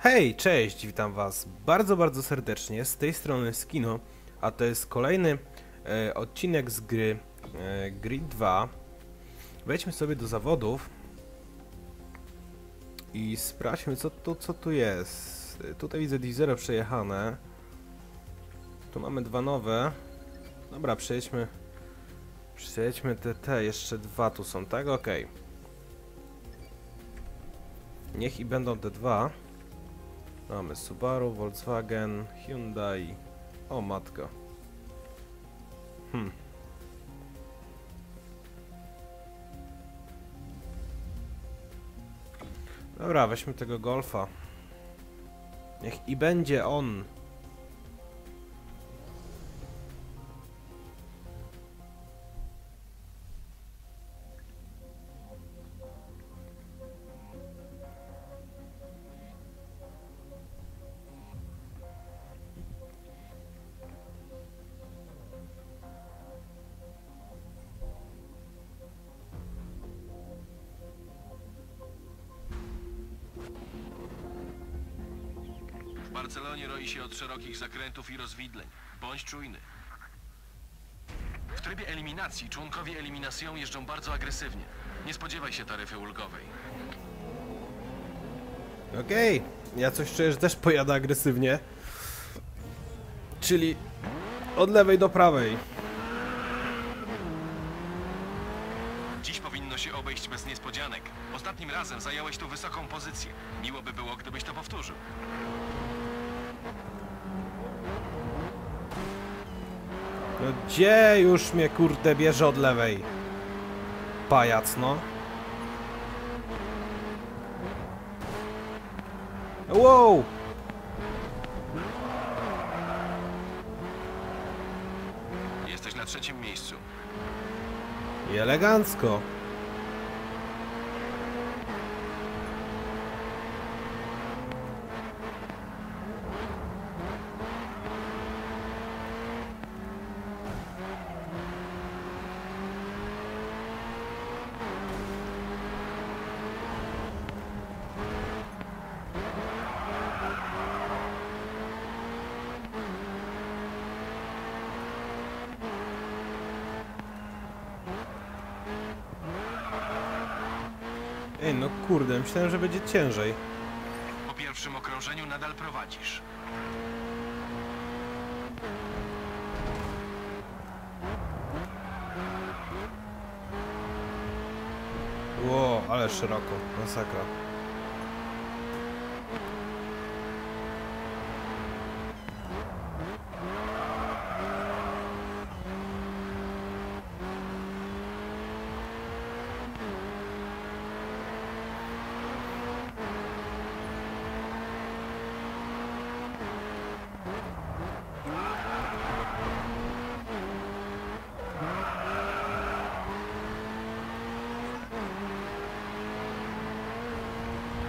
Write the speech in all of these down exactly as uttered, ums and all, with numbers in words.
Hej, cześć, witam was bardzo, bardzo serdecznie, z tej strony Skino, a to jest kolejny e, odcinek z gry e, Grid dwa. Wejdźmy sobie do zawodów i sprawdźmy co tu, co tu jest. Tutaj widzę diesele przejechane, tu mamy dwa nowe. Dobra, przejedźmy, przejedźmy te, te, jeszcze dwa tu są, tak? Okej. Okay. Niech i będą te dwa. Mamy Subaru, Volkswagen, Hyundai. O matko. Hmm. Dobra, weźmy tego Golfa. Niech i będzie on. W Barcelonie roi się od szerokich zakrętów i rozwidleń. Bądź czujny. W trybie eliminacji członkowie eliminacją jeżdżą bardzo agresywnie. Nie spodziewaj się taryfy ulgowej. Okej, okay. Ja coś czuję, że też pojadę agresywnie. Czyli od lewej do prawej. Dziś powinno się obejść bez niespodzianek. Ostatnim razem zająłeś tu wysoką pozycję. Miło by było, gdybyś to powtórzył. No gdzie już mnie kurde bierze od lewej? Pajac, no. Wow! Jesteś na trzecim miejscu. I elegancko. Ej, no kurde, myślałem, że będzie ciężej. Po pierwszym okrążeniu nadal prowadzisz. Ło, ale szeroko, masakra.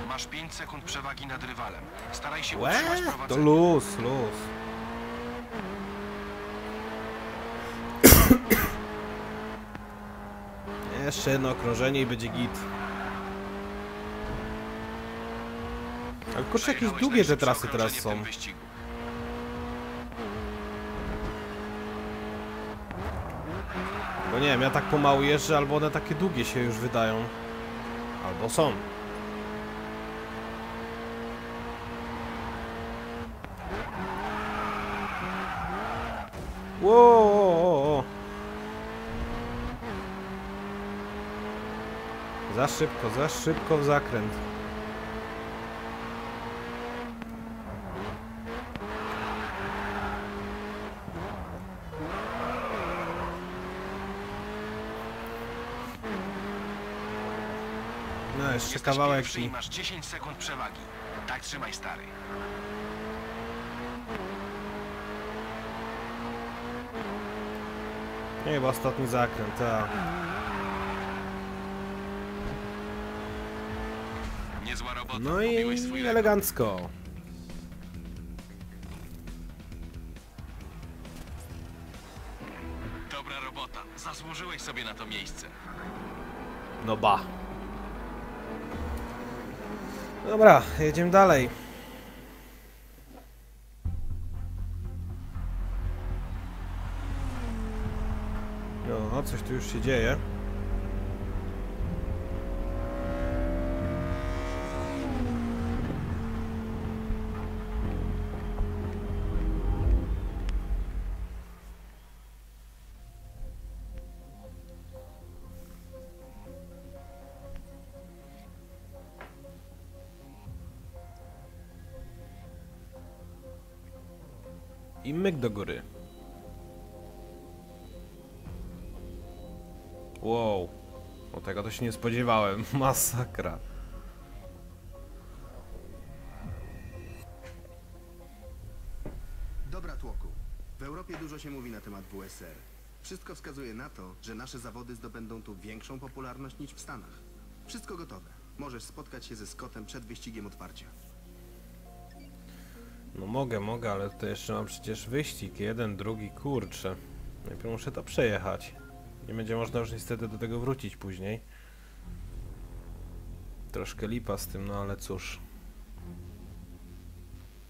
Masz pięć sekund przewagi nad rywalem. Staraj się utrzymać prowadzenie. To luz, luz. Jeszcze jedno okrążenie i będzie git. Ale kurczę, jakieś długie te trasy teraz są. Bo nie wiem, ja tak pomału jeżdżę, albo one takie długie się już wydają. Albo są. Wow, wow, wow. Za szybko, za szybko w zakręt. No, jeszcze kawałek i masz dziesięć sekund przewagi. Tak trzymaj, stary. Nie, chyba ostatni zakręt, tak. Niezła robota. No i elegancko. Dobra robota. Zasłużyłeś sobie na to miejsce. No ba. Dobra, jedziemy dalej. No, coś tu już się dzieje. I myk do góry. Wow. No tego to się nie spodziewałem. Masakra. Dobra, tłoku. W Europie dużo się mówi na temat W S R. Wszystko wskazuje na to, że nasze zawody zdobędą tu większą popularność niż w Stanach. Wszystko gotowe. Możesz spotkać się ze Scottem przed wyścigiem otwarcia. No mogę, mogę, ale to jeszcze mam przecież wyścig. Jeden, drugi, kurczę. Najpierw muszę to przejechać. Nie będzie można już niestety do tego wrócić później. Troszkę lipa z tym, no ale cóż.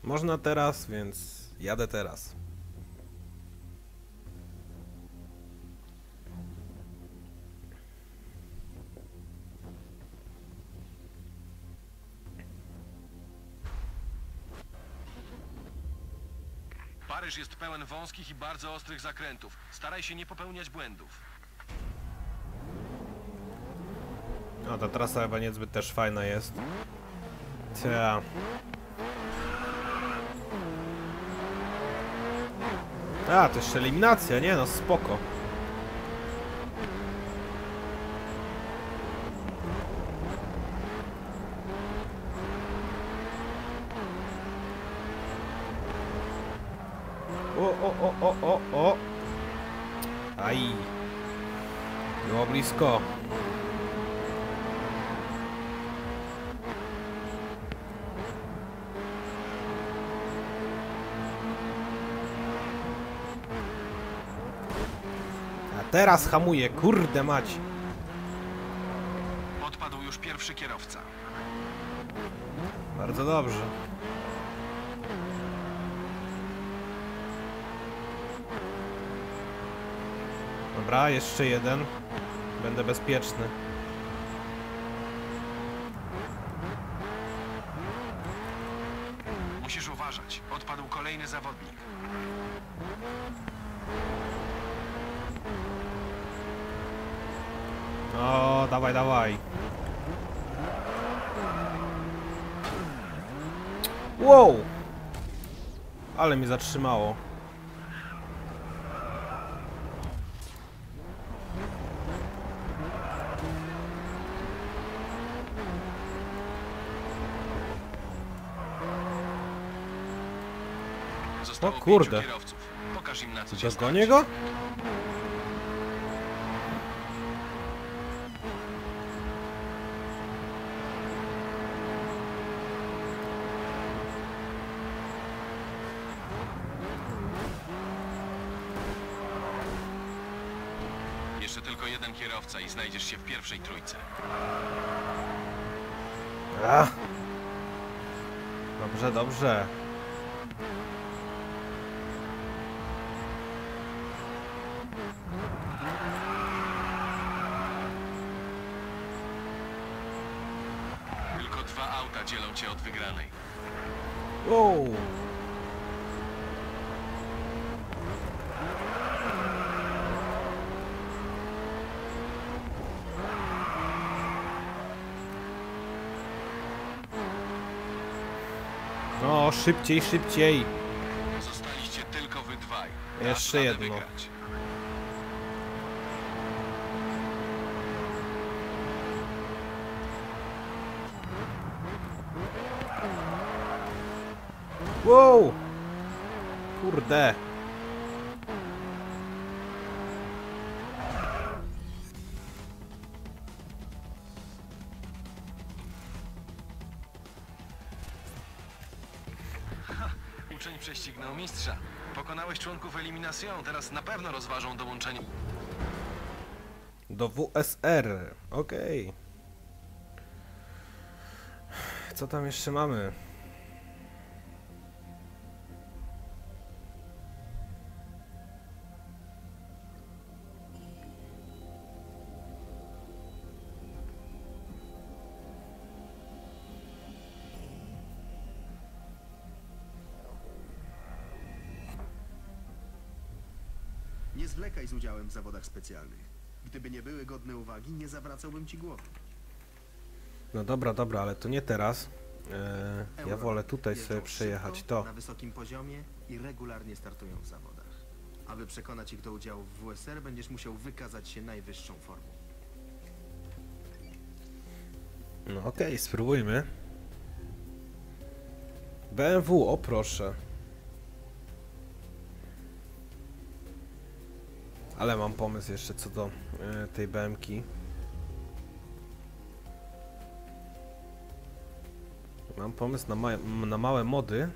Można teraz, więc jadę teraz. Paryż jest pełen wąskich i bardzo ostrych zakrętów. Staraj się nie popełniać błędów. No, ta trasa chyba niezbyt też fajna jest. Cia. A, to jeszcze eliminacja, nie? No spoko. O, o, o, o, o, o. Aj. Było blisko. A teraz hamuje, kurde mać. Odpadł już pierwszy kierowca. Bardzo dobrze. Dobra, jeszcze jeden. Będę bezpieczny. Musisz uważać. Odpadł kolejny zawodnik. O, dawaj, dawaj. Wow! Ale mnie zatrzymało. O kurde. Pokaż im, na co cię zgonię go? Jeszcze tylko jeden kierowca i znajdziesz się w pierwszej trójce. A. Dobrze, dobrze. Dwa auta dzielą cię od wygranej. Wow. No, szybciej, szybciej. Zostaliście tylko wy dwaj. Jeszcze jedno. Wow! Kurde! Ha, uczeń prześcignął mistrza. Pokonałeś członków eliminacją, teraz na pewno rozważą dołączenie do W S R. Okej. Okay. Co tam jeszcze mamy? zwlekaj z udziałem w zawodach specjalnych. Gdyby nie były godne uwagi, nie zawracałbym ci głowy. No dobra, dobra, ale to nie teraz. Eee, ja wolę tutaj sobie przejechać to. Na wysokim poziomie i regularnie startują w zawodach. Aby przekonać ich do udziału w W S R, będziesz musiał wykazać się najwyższą formą. No okej, okay, spróbujmy. B M W, o proszę. Ale mam pomysł jeszcze co do yy, tej B M ki. Mam pomysł na, ma na małe mody.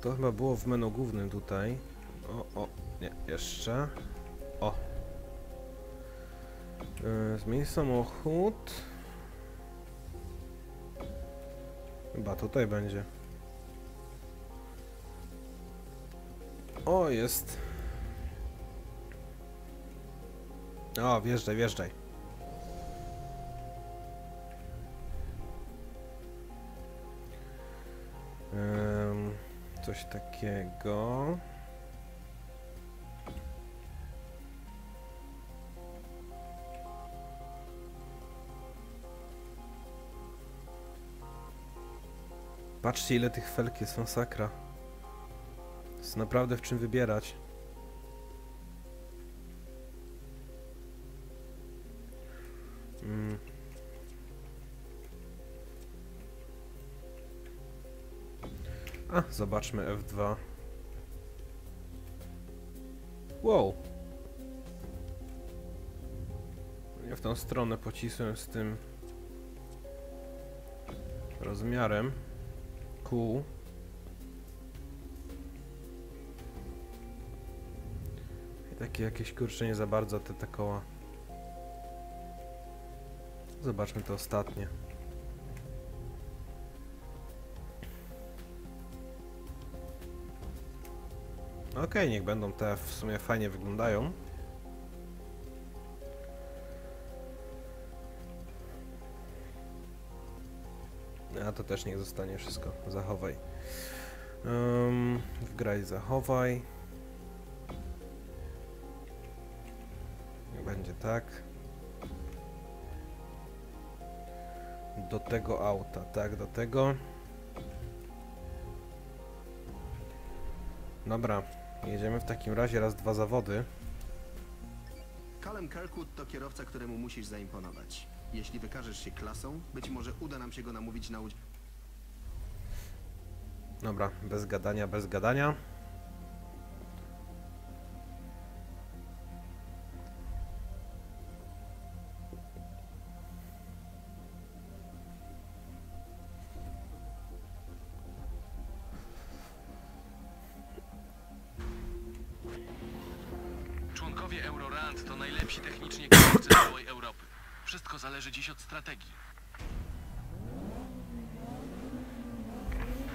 To chyba było w menu głównym tutaj. O, o, nie, jeszcze. O. Yy, zmień samochód. Chyba tutaj będzie. O, jest. O, wjeżdżaj, wjeżdżaj. Um, coś takiego. Patrzcie, ile tych felk jest, masakra. Jest naprawdę w czym wybierać. Mm. A, zobaczmy F dwa. Wow. Ja w tą stronę pocisłem z tym rozmiarem kół. Takie jakieś kurczę nie za bardzo te, te koła. Zobaczmy to ostatnie. Okej, okay, niech będą te, w sumie fajnie wyglądają. A to też niech zostanie wszystko. Zachowaj. Um, wgraj, zachowaj. Będzie tak. Do tego auta, tak, do tego. Dobra, jedziemy w takim razie raz, dwa zawody. Callum Kirkwood to kierowca, któremu musisz zaimponować. Jeśli wykażesz się klasą, być może uda nam się go namówić na udział. Dobra, bez gadania, bez gadania. Członkowie Euroland to najlepsi technicznie kierowcy całej Europy. Wszystko zależy dziś od strategii.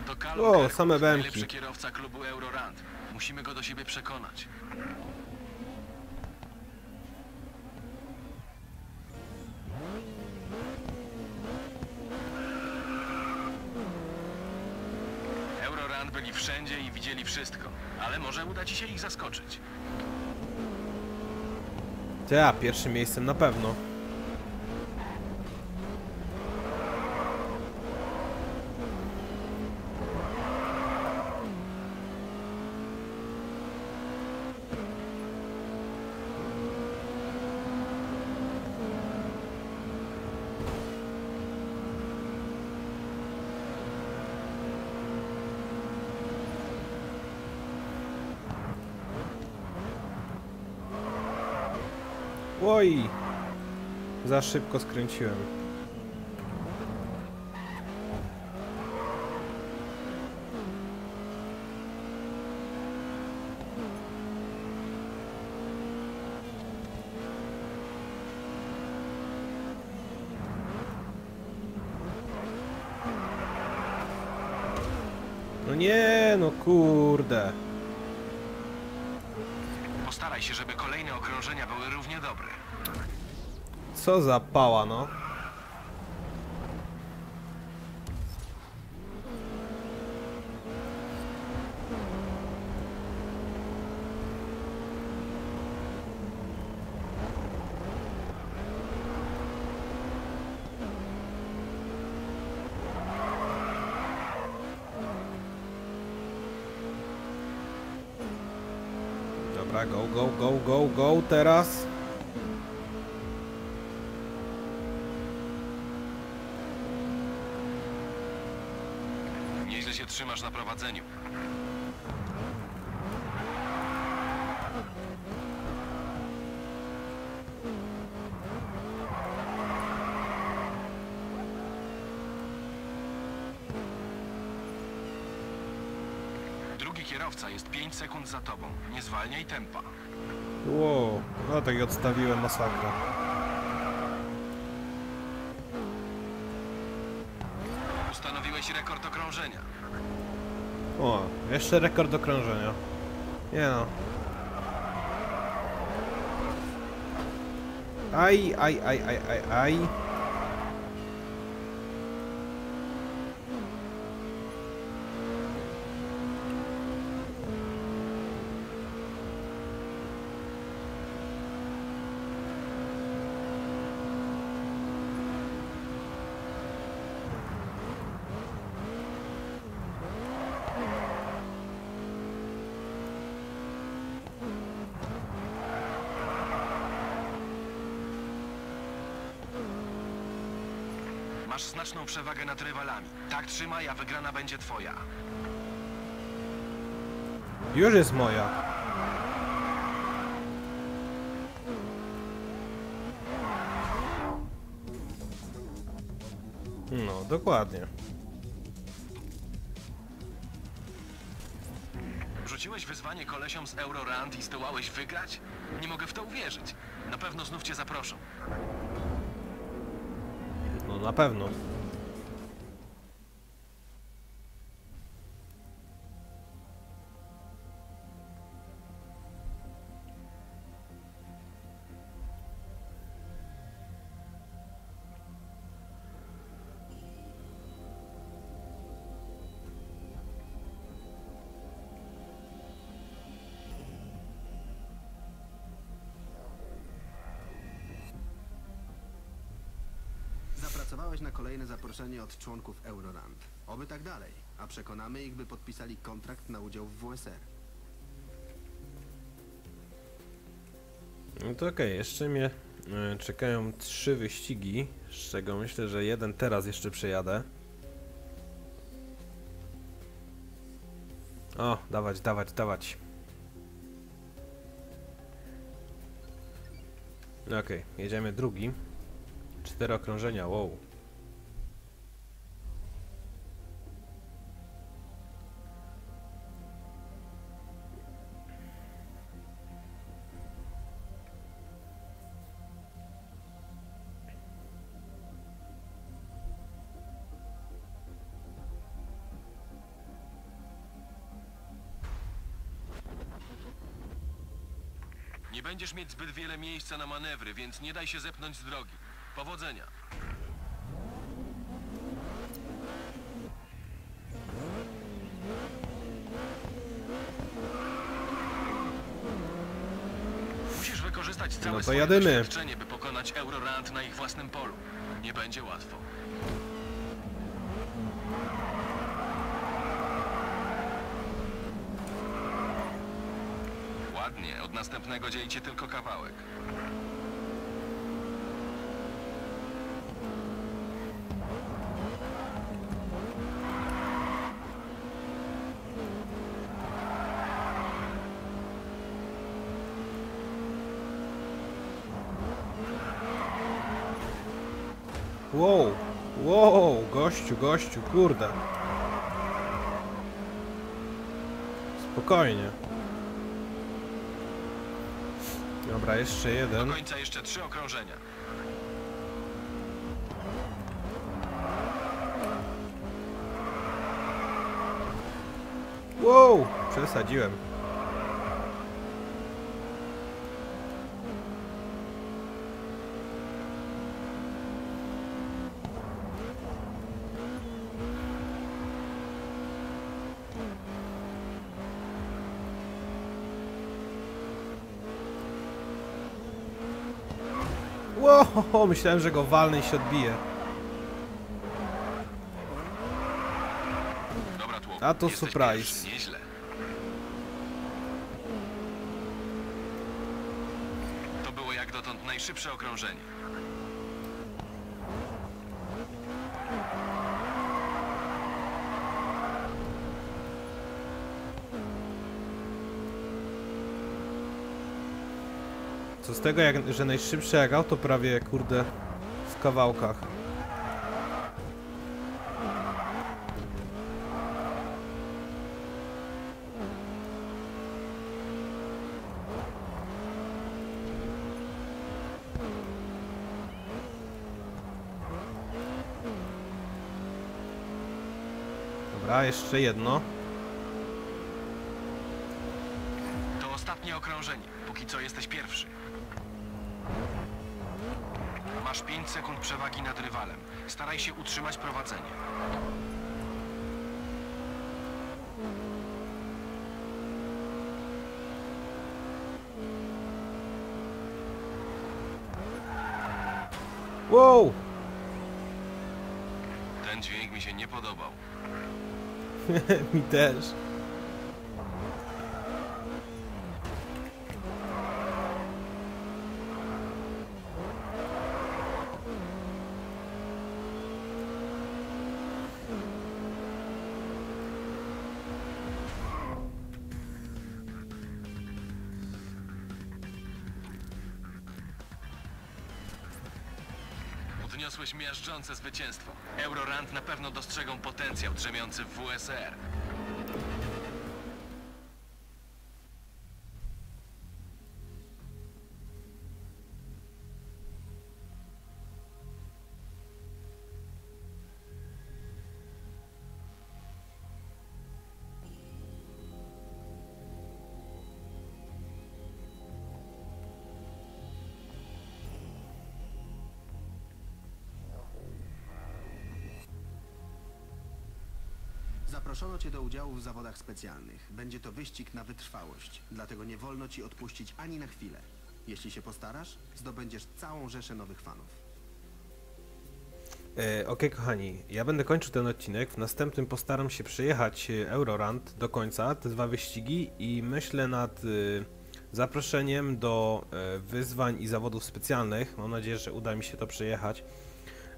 To Callum o, Kirkwood, same najlepszy kierowca klubu Euroland. Musimy go do siebie przekonać. Euroland byli wszędzie i widzieli wszystko, ale może uda ci się ich zaskoczyć. Ja, pierwszym miejscem na pewno. Oj! Za szybko skręciłem. No nie, no kurde. Postaraj się, żeby kolejne okrążenia były równie dobre. Co za pała, no. Dobra, go, go, go, go, go, teraz. Nieźle się trzymasz na prowadzeniu. Kierowca jest pięć sekund za tobą. Nie zwalniaj tempa. Wow, no tak i odstawiłem masakra. Ustanowiłeś rekord okrążenia. O, jeszcze rekord okrążenia. Nie no. Aj, aj, aj, aj, aj, aj. Masz znaczną przewagę nad rywalami. Tak trzymaj, a wygrana będzie twoja. Już jest moja. No, dokładnie. Rzuciłeś wyzwanie kolesiom z Euroland i zdołałeś wygrać? Nie mogę w to uwierzyć. Na pewno znów cię zaproszą. No na pewno. Zapracowałeś na kolejne zaproszenie od członków Euroland. Oby tak dalej, a przekonamy ich, by podpisali kontrakt na udział w W S R. No to okej, okay. Jeszcze mnie y, czekają trzy wyścigi, z czego myślę, że jeden teraz jeszcze przejadę. O, dawać, dawać, dawać. Okej, okay, jedziemy drugi. Cztery okrążenia, wow. Nie będziesz mieć zbyt wiele miejsca na manewry, więc nie daj się zepchnąć z drogi. Powodzenia. Musisz wykorzystać całe swoje doświadczenie, by pokonać Eurorand na ich własnym polu. Nie będzie łatwo. Ładnie, od następnego dzieli cię tylko kawałek. Wow, wow, gościu, gościu, kurde. Spokojnie. Dobra, jeszcze jeden. Do końca jeszcze trzy okrążenia. Wow, przesadziłem. Oho, myślałem, że go walnę i się odbije. A to surprise. szybsze okrążenie. Co z tego, jak, że najszybsze jak auto prawie, kurde, w kawałkach. Dobra, jeszcze jedno. To ostatnie okrążenie. Póki co jesteś pierwszy. Masz pięć sekund przewagi nad rywalem. Staraj się utrzymać prowadzenie. Wow! Ten dźwięk mi się nie podobał. Mi też. Odniosłeś miażdżące zwycięstwo. Euroland na pewno dostrzegą potencjał drzemiący w W S R. Zaproszono Cię do udziału w zawodach specjalnych. Będzie to wyścig na wytrwałość, dlatego nie wolno Ci odpuścić ani na chwilę. Jeśli się postarasz, zdobędziesz całą rzeszę nowych fanów. E, Okej, kochani, ja będę kończył ten odcinek. W następnym postaram się przejechać Eurorand do końca, te dwa wyścigi, i myślę nad y, zaproszeniem do y, wyzwań i zawodów specjalnych. Mam nadzieję, że uda mi się to przejechać.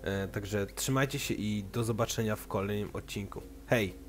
E, także trzymajcie się i do zobaczenia w kolejnym odcinku. Hej!